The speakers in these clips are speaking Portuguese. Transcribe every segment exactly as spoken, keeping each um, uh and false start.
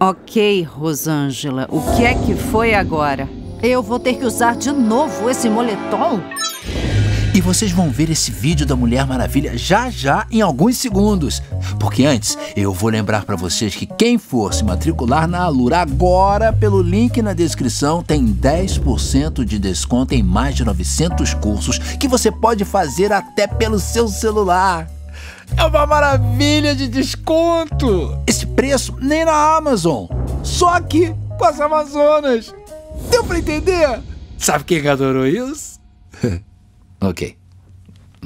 Ok, Rosângela, o que é que foi agora? Eu vou ter que usar de novo esse moletom? E vocês vão ver esse vídeo da Mulher Maravilha já já em alguns segundos. Porque antes, eu vou lembrar pra vocês que quem for se matricular na Alura agora, pelo link na descrição, tem dez por cento de desconto em mais de novecentos cursos que você pode fazer até pelo seu celular. É uma maravilha de desconto! Esse preço nem na Amazon, só aqui com as Amazonas. Deu pra entender? Sabe quem adorou isso? Ok,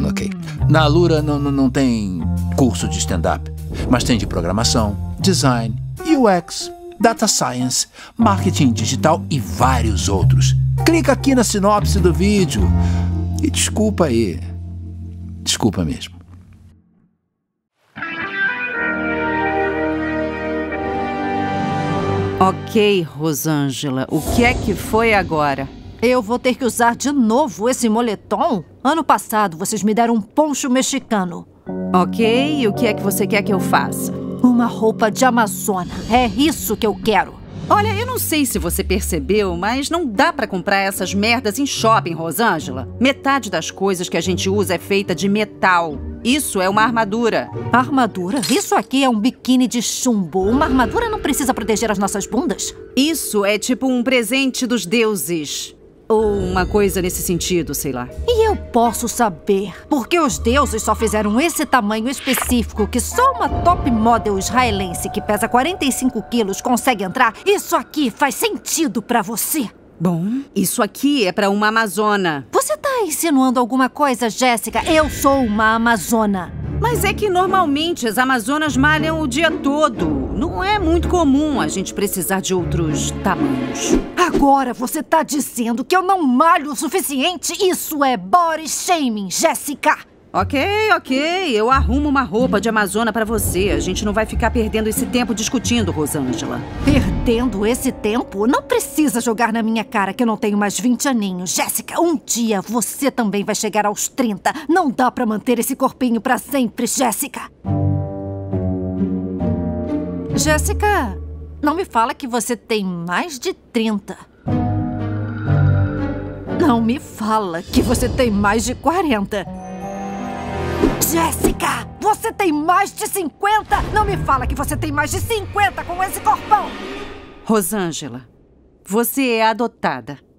ok. Na Alura não, não, não tem curso de stand-up, mas tem de programação, design, U X, data science, marketing digital e vários outros. Clica aqui na sinopse do vídeo. E desculpa aí, desculpa mesmo. Ok, Rosângela, o que é que foi agora? Eu vou ter que usar de novo esse moletom? Ano passado, vocês me deram um poncho mexicano. Ok, e o que é que você quer que eu faça? Uma roupa de Amazona. É isso que eu quero. Olha, eu não sei se você percebeu, mas não dá pra comprar essas merdas em shopping, Rosângela. Metade das coisas que a gente usa é feita de metal. Isso é uma armadura. Armadura? Isso aqui é um biquíni de chumbo. Uma armadura não precisa proteger as nossas bundas? Isso é tipo um presente dos deuses. Ou uma coisa nesse sentido, sei lá. E eu posso saber porque os deuses só fizeram esse tamanho específico que só uma top model israelense que pesa quarenta e cinco quilos consegue entrar? Isso aqui faz sentido pra você? Bom, isso aqui é pra uma amazona. Você tá insinuando alguma coisa, Jéssica? Eu sou uma amazona. Mas é que normalmente as amazonas malham o dia todo. Não é muito comum a gente precisar de outros tamanhos. Agora você tá dizendo que eu não malho o suficiente? Isso é body shaming, Jéssica! Ok, ok. Eu arrumo uma roupa de amazona pra você. A gente não vai ficar perdendo esse tempo discutindo, Rosângela. Perdendo esse tempo? Não precisa jogar na minha cara que eu não tenho mais vinte aninhos. Jéssica, um dia você também vai chegar aos trinta. Não dá pra manter esse corpinho pra sempre, Jéssica. Jéssica, não me fala que você tem mais de trinta. Não me fala que você tem mais de quarenta. Jéssica, você tem mais de cinquenta? Não me fala que você tem mais de cinquenta com esse corpão! Rosângela, você é adotada.